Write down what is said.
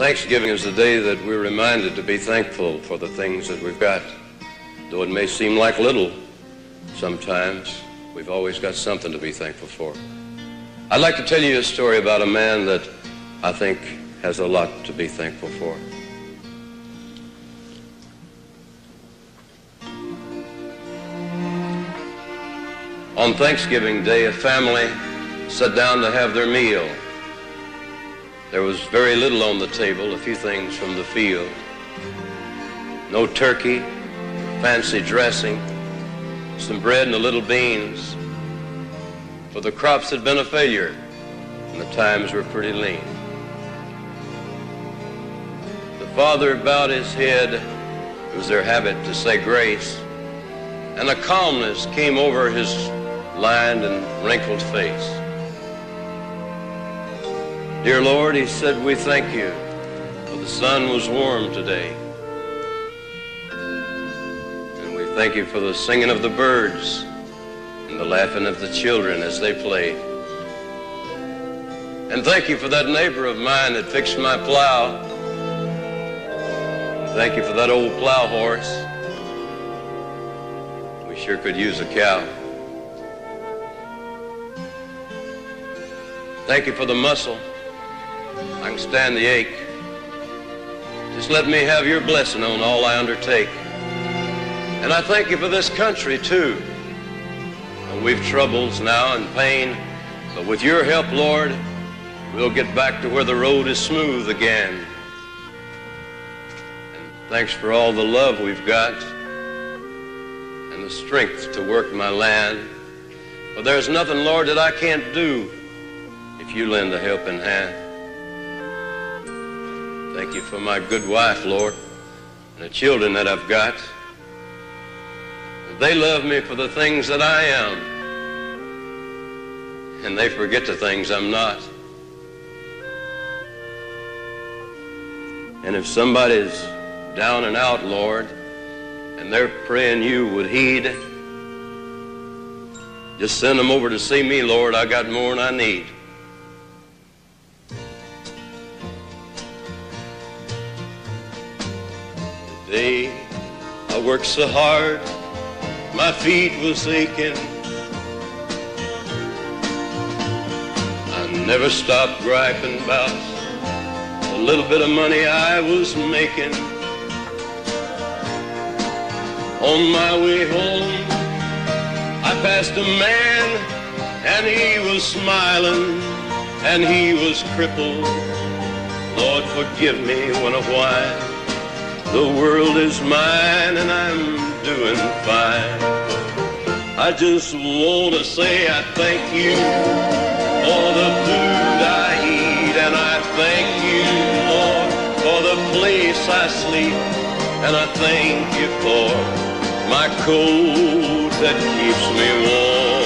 Thanksgiving is the day that we're reminded to be thankful for the things that we've got. Though it may seem like little, sometimes we've always got something to be thankful for. I'd like to tell you a story about a man that I think has a lot to be thankful for. On Thanksgiving Day, a family sat down to have their meal. There was very little on the table, a few things from the field. No turkey, fancy dressing, some bread and a little beans. For the crops had been a failure, and the times were pretty lean. The father bowed his head. It was their habit to say grace, and a calmness came over his lined and wrinkled face. Dear Lord, he said, we thank you, for the sun was warm today. And we thank you for the singing of the birds and the laughing of the children as they played. And thank you for that neighbor of mine that fixed my plow. And thank you for that old plow horse. We sure could use a cow. Thank you for the muscle. I can stand the ache. Just let me have your blessing on all I undertake. And I thank you for this country, too. And we've troubles now and pain, but with your help, Lord, we'll get back to where the road is smooth again. And thanks for all the love we've got and the strength to work my land. For there's nothing, Lord, that I can't do if you lend a helping hand. Thank you for my good wife, Lord, and the children that I've got. They love me for the things that I am, and they forget the things I'm not. And if somebody's down and out, Lord, and they're praying you would heed, just send them over to see me, Lord. I got more than I need. Today, I worked so hard, my feet was aching. I never stopped griping about the little bit of money I was making. On my way home, I passed a man, and he was smiling, and he was crippled. Lord, forgive me when I whine. The world is mine and I'm doing fine. I just want to say I thank you for the food I eat, and I thank you, Lord, for the place I sleep, and I thank you for my coat that keeps me warm.